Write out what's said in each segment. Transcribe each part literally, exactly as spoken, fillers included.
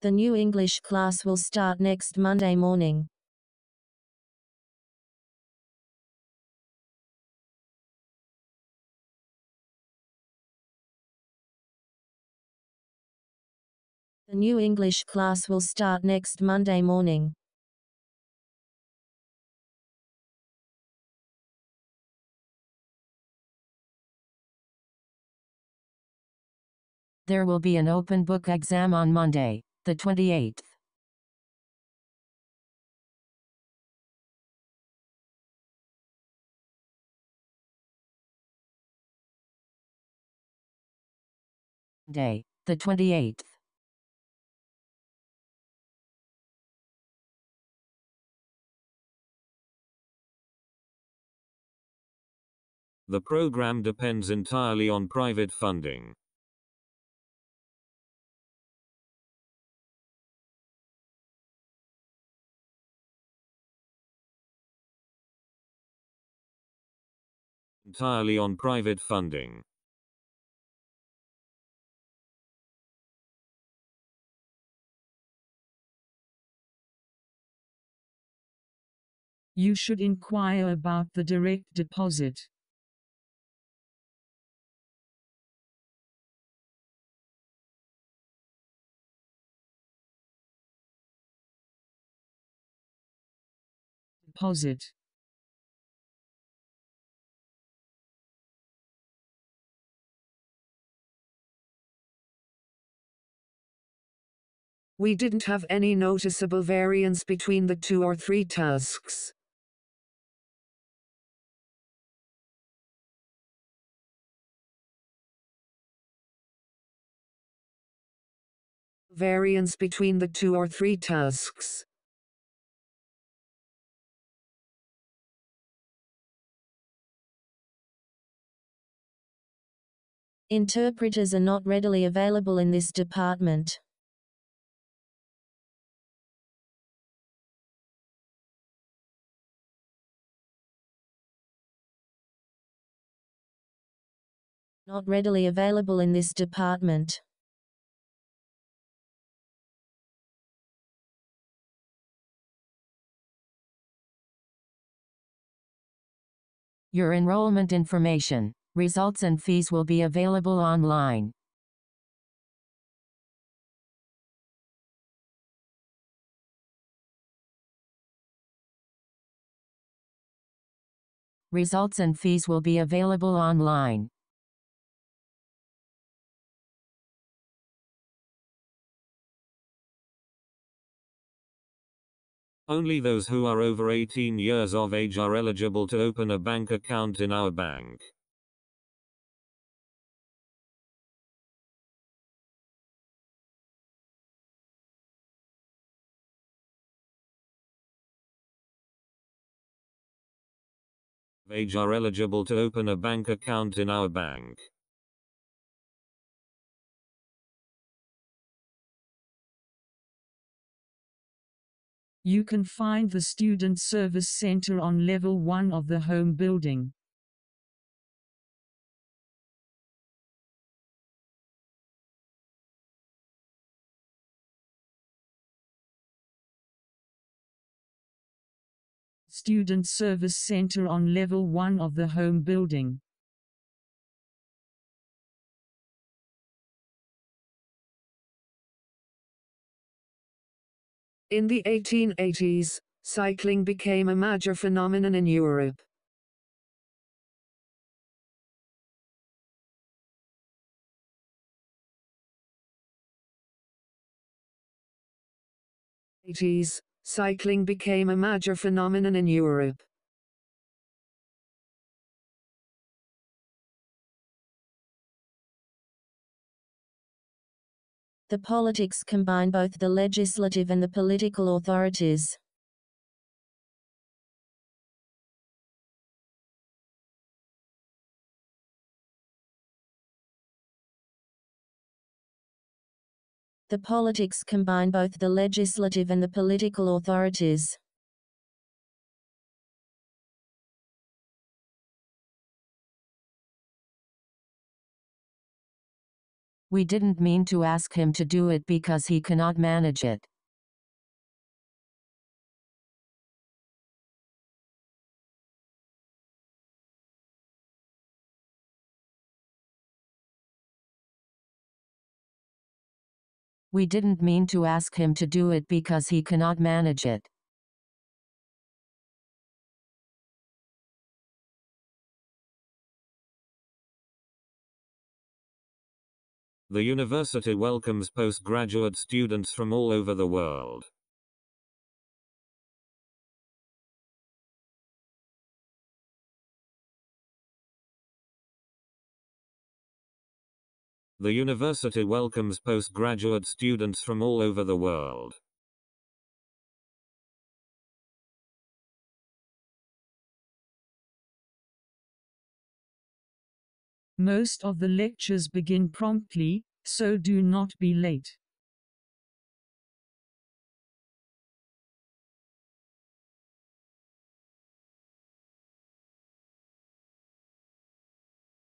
The new English class will start next Monday morning. The new English class will start next Monday morning. There will be an open book exam on Monday, the twenty-eighth. Day, the twenty-eighth. The program depends entirely on private funding. Entirely on private funding. You should inquire about the direct deposit. Deposit. We didn't have any noticeable variance between the two or three tasks. Variance between the two or three tasks. Interpreters are not readily available in this department. Not readily available in this department. Your enrollment information, results and fees will be available online. Results and fees will be available online. Only those who are over eighteen years of age are eligible to open a bank account in our bank. Age are eligible to open a bank account in our bank. You can find the Student Service Center on level one of the home building. Student Service Center on level one of the home building. In the eighteen eighties, cycling became a major phenomenon in Europe. eighties, cycling became a major phenomenon in Europe. The politics combine both the legislative and the political authorities. The politics combine both the legislative and the political authorities. We didn't mean to ask him to do it because he cannot manage it. We didn't mean to ask him to do it because he cannot manage it. The university welcomes postgraduate students from all over the world. The university welcomes postgraduate students from all over the world. Most of the lectures begin promptly, so do not be late.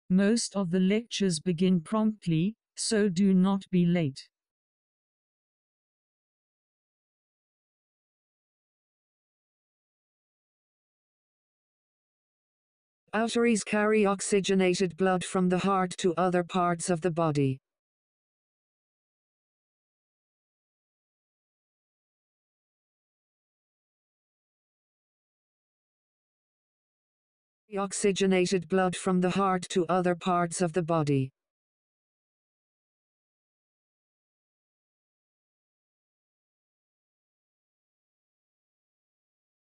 Most of the lectures begin promptly, so do not be late. Arteries carry oxygenated blood from the heart to other parts of the body. Oxygenated blood from the heart to other parts of the body.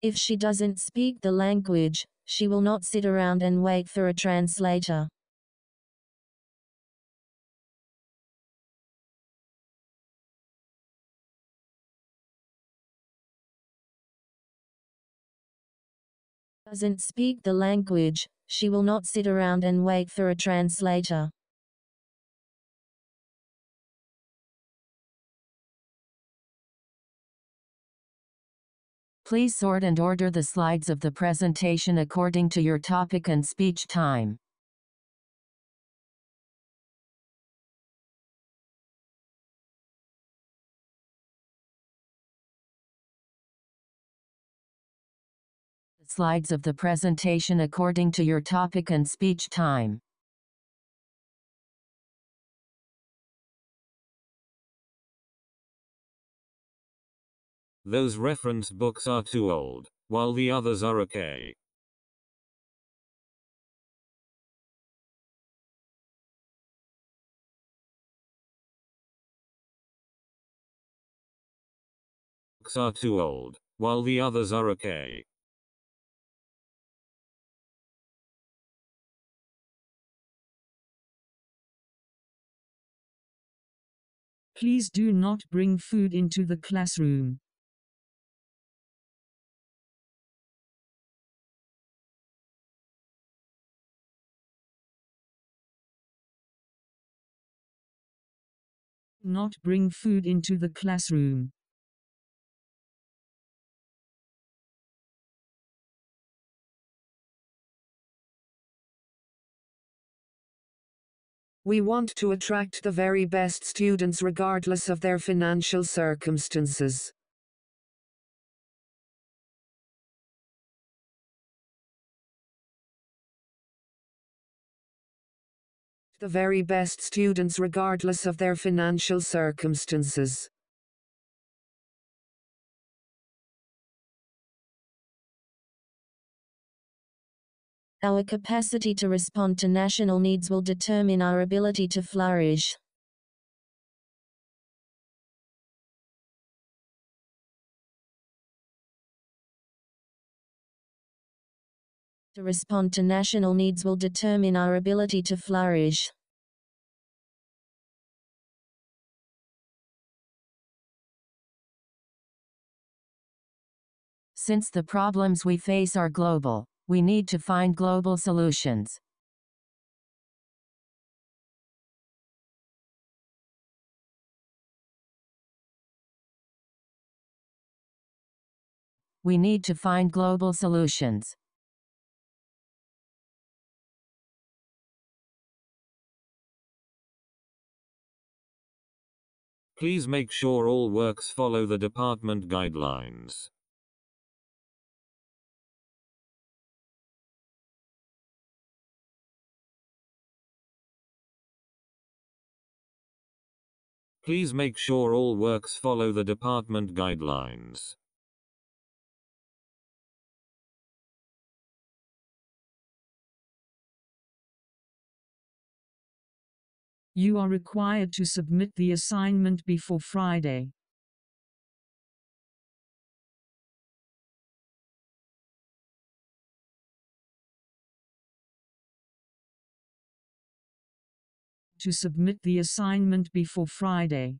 If she doesn't speak the language, she will not sit around and wait for a translator. Doesn't speak the language, she will not sit around and wait for a translator. Please sort and order the slides of the presentation according to your topic and speech time. Slides of the presentation according to your topic and speech time. Those reference books are too old, while the others are okay. Books are too old, while the others are okay. Please do not bring food into the classroom. Not bring food into the classroom. We want to attract the very best students regardless of their financial circumstances. The very best students regardless of their financial circumstances. Our capacity to respond to national needs will determine our ability to flourish. To respond to national needs will determine our ability to flourish. Since the problems we face are global, we need to find global solutions. We need to find global solutions. Please make sure all works follow the department guidelines. Please make sure all works follow the department guidelines. You are required to submit the assignment before Friday. To submit the assignment before Friday.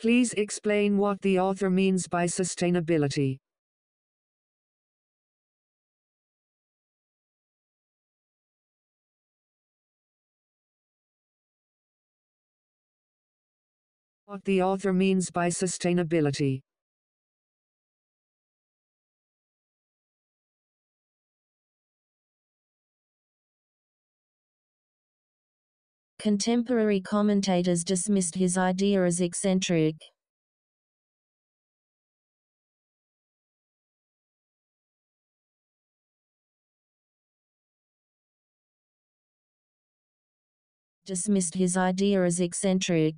Please explain what the author means by sustainability. What the author means by sustainability. Contemporary commentators dismissed his idea as eccentric. Dismissed his idea as eccentric.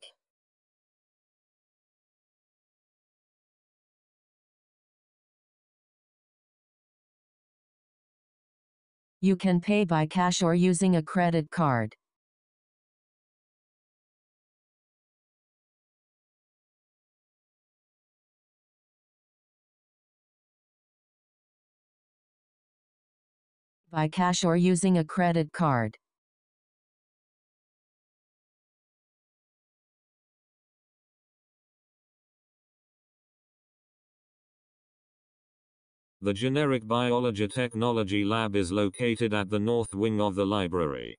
You can pay by cash or using a credit card. By cash or using a credit card. The Generic Biology Technology Lab is located at the north wing of the library.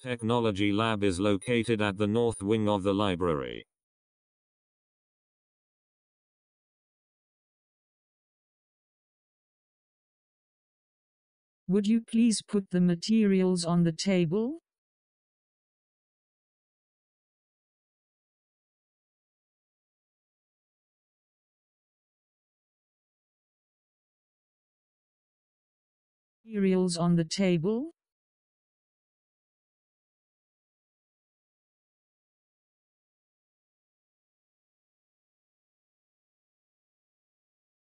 Technology Lab is located at the north wing of the library. Would you please put the materials on the table? Materials on the table?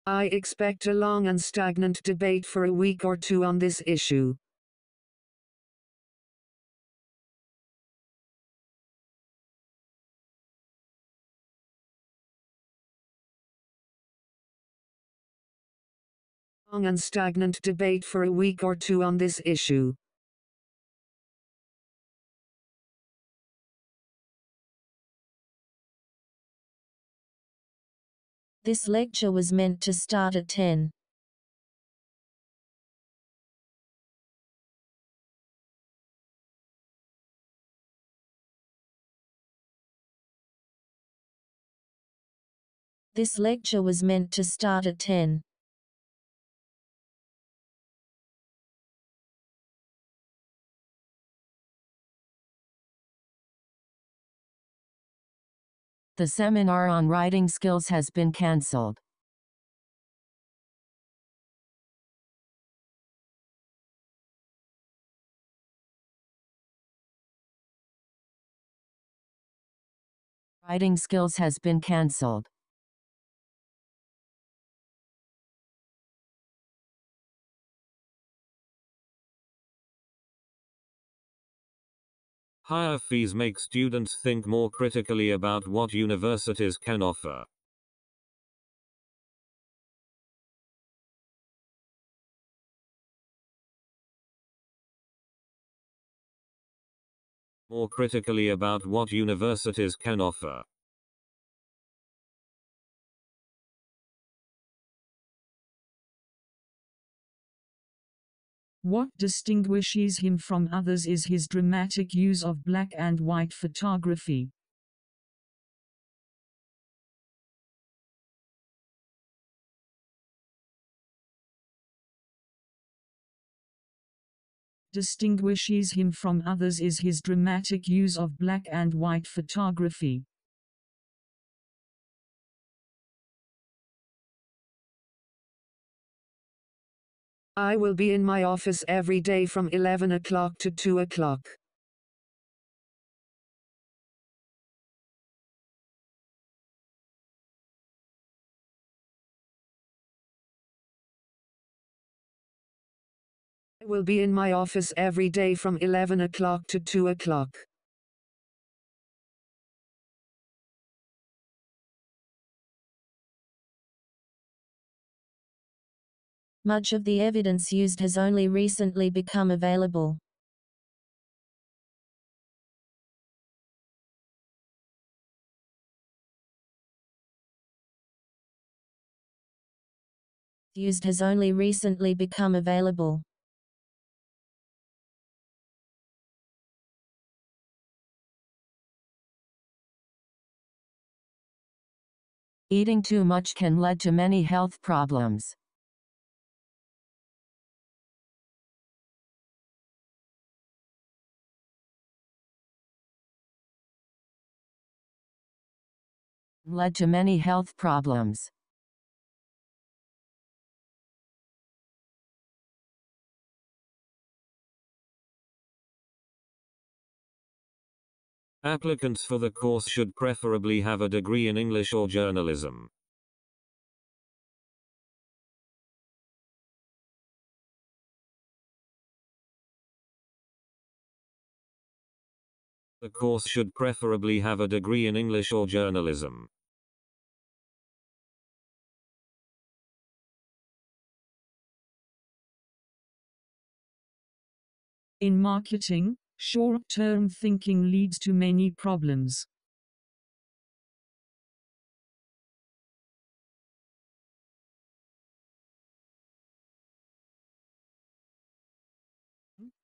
I expect a long and stagnant debate for a week or two on this issue. Long and stagnant debate for a week or two on this issue. This lecture was meant to start at ten. This lecture was meant to start at ten. The seminar on writing skills has been cancelled. Writing skills has been cancelled. Higher fees make students think more critically about what universities can offer. More critically about what universities can offer. What distinguishes him from others is his dramatic use of black and white photography. Distinguishes him from others is his dramatic use of black and white photography. I will be in my office every day from eleven o'clock to two o'clock. I will be in my office every day from eleven o'clock to two o'clock. Much of the evidence used has only recently become available. Used has only recently become available. Eating too much can lead to many health problems. Led to many health problems. Applicants for the course should preferably have a degree in English or journalism. The course should preferably have a degree in English or journalism. In marketing, short-term thinking leads to many problems.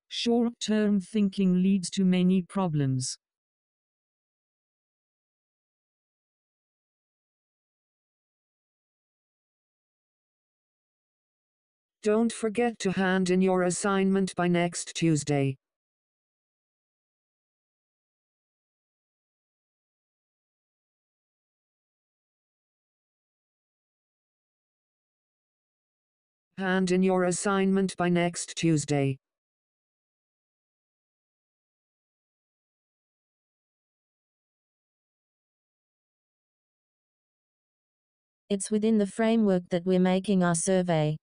Short-term thinking leads to many problems. Don't forget to hand in your assignment by next Tuesday. Hand in your assignment by next Tuesday. It's within the framework that we're making our survey.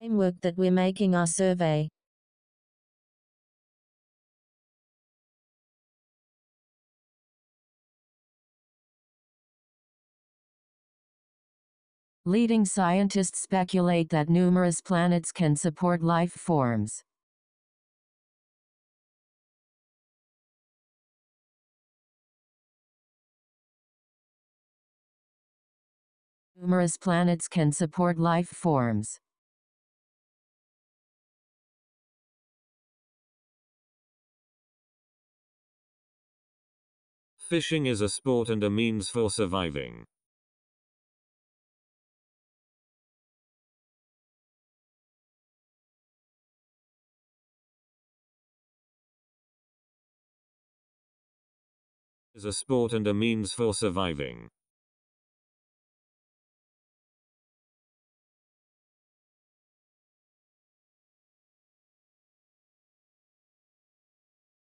Framework that we're making our survey. Leading scientists speculate that numerous planets can support life forms. Numerous planets can support life forms. Fishing is a sport and a means for surviving. Is a sport and a means for surviving.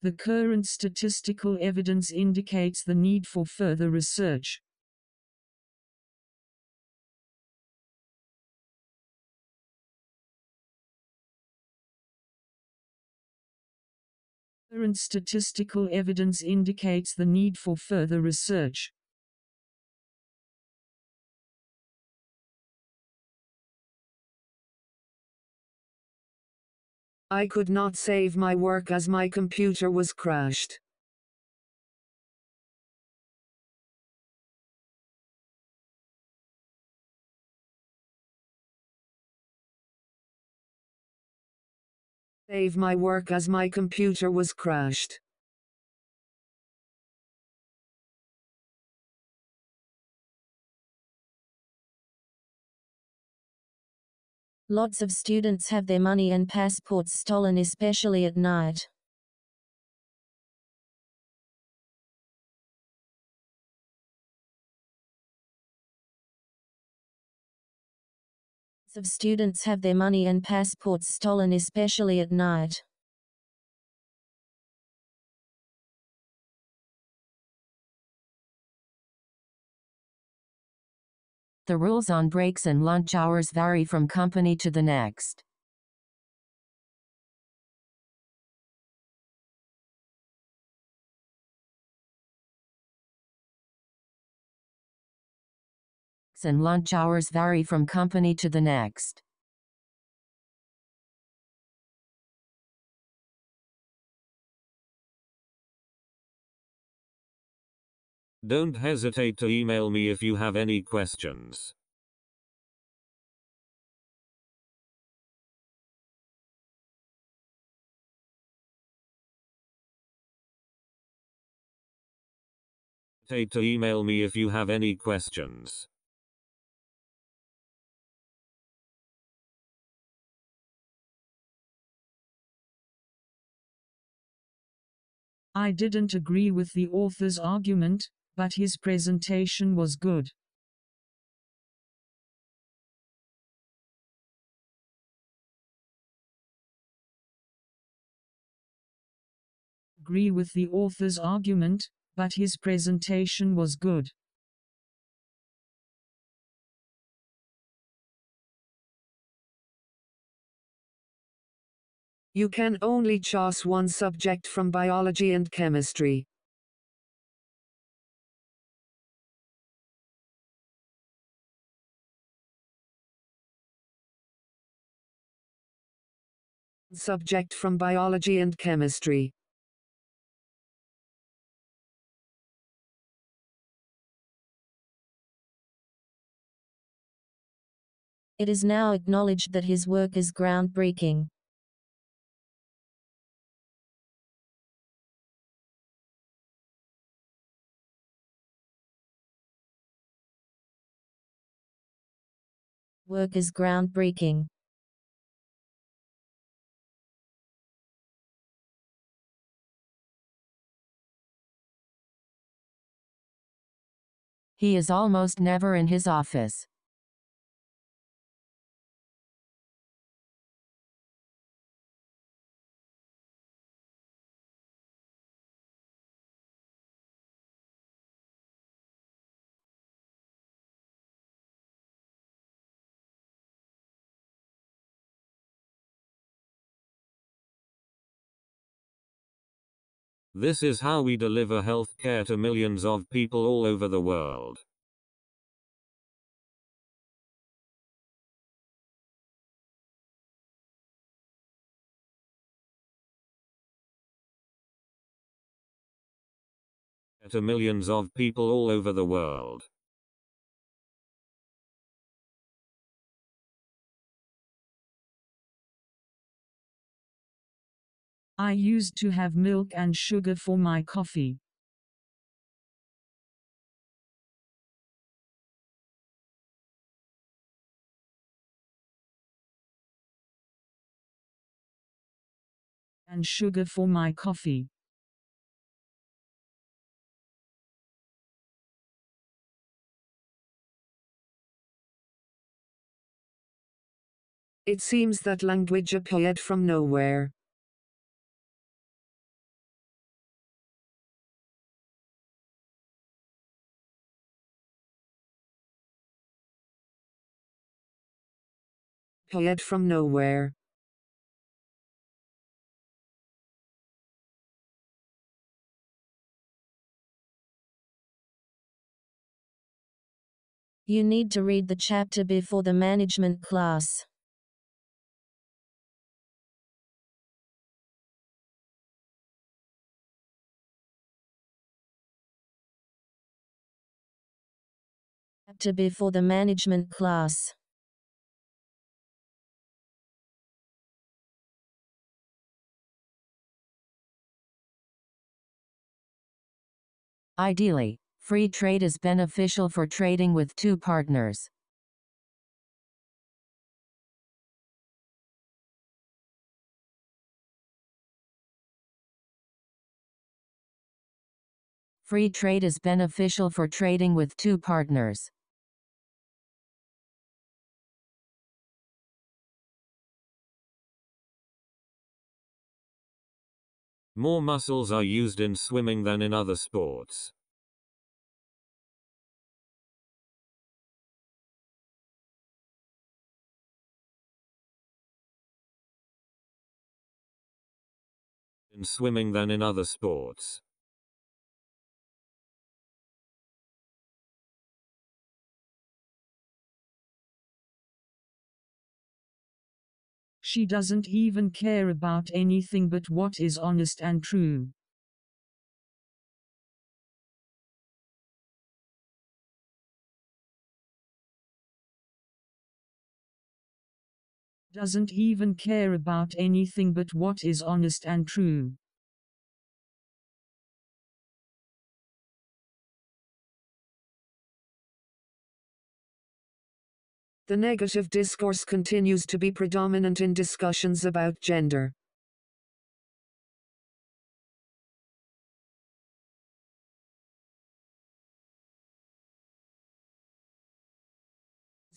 The current statistical evidence indicates the need for further research. Current statistical evidence indicates the need for further research. I could not save my work as my computer was crashed. Save my work as my computer was crashed. Lots of students have their money and passports stolen, especially at night. Lots of students have their money and passports stolen, especially at night. The rules on breaks and lunch hours vary from company to the next. Breaks and lunch hours vary from company to the next. Don't hesitate to email me if you have any questions. Don't hesitate to email me if you have any questions. I didn't agree with the author's argument, but his presentation was good. Agree with the author's argument, but his presentation was good. You can only choose one subject from biology and chemistry. Subject from biology and chemistry. It is now acknowledged that his work is groundbreaking. Work is groundbreaking. He is almost never in his office. This is how we deliver health care to millions of people all over the world. To millions of people all over the world. I used to have milk and sugar for my coffee. And sugar for my coffee. It seems that language appeared from nowhere. Appeared from nowhere. You need to read the chapter before the management class. Chapter before the management class. Ideally, free trade is beneficial for trading with two partners. Free trade is beneficial for trading with two partners. More muscles are used in swimming than in other sports. In swimming than in other sports. She doesn't even care about anything but what is honest and true. Doesn't even care about anything but what is honest and true. The negative discourse continues to be predominant in discussions about gender.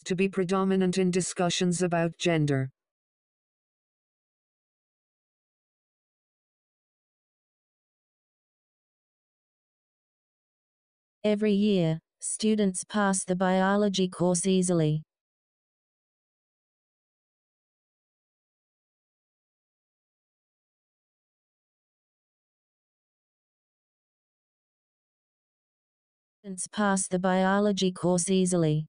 To be predominant in discussions about gender. Every year, students pass the biology course easily. Students pass the biology course easily.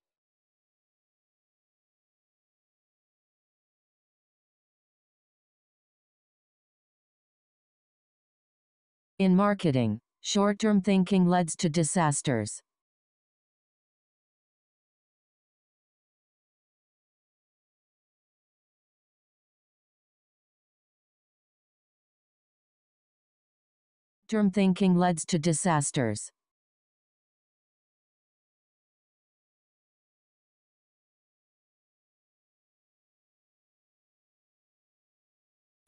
In marketing, short-term thinking leads to disasters. Short-term thinking leads to disasters.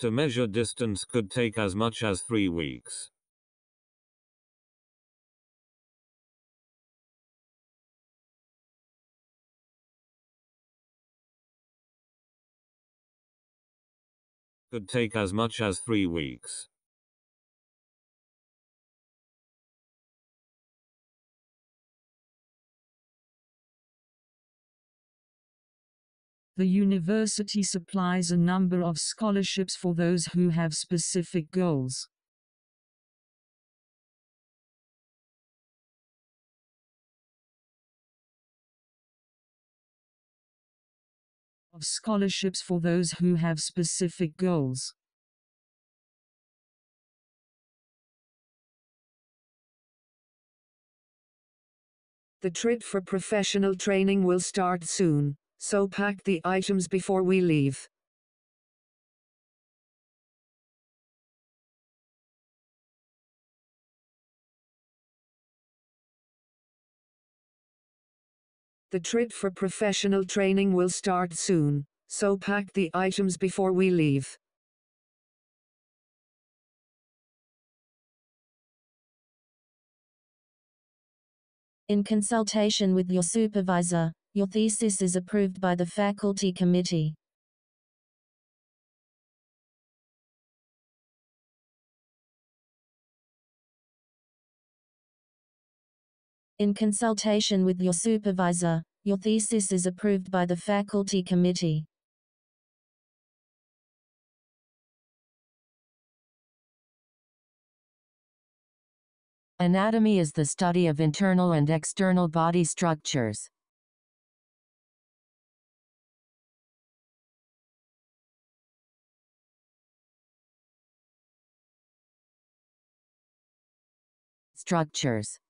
To measure distance could take as much as three weeks. Could take as much as three weeks. The university supplies a number of scholarships for those who have specific goals. Of scholarships for those who have specific goals. The trip for professional training will start soon. So pack the items before we leave. The trip for professional training will start soon, so pack the items before we leave. In consultation with your supervisor, your thesis is approved by the faculty committee. In consultation with your supervisor, your thesis is approved by the faculty committee. Anatomy is the study of internal and external body structures. Structures.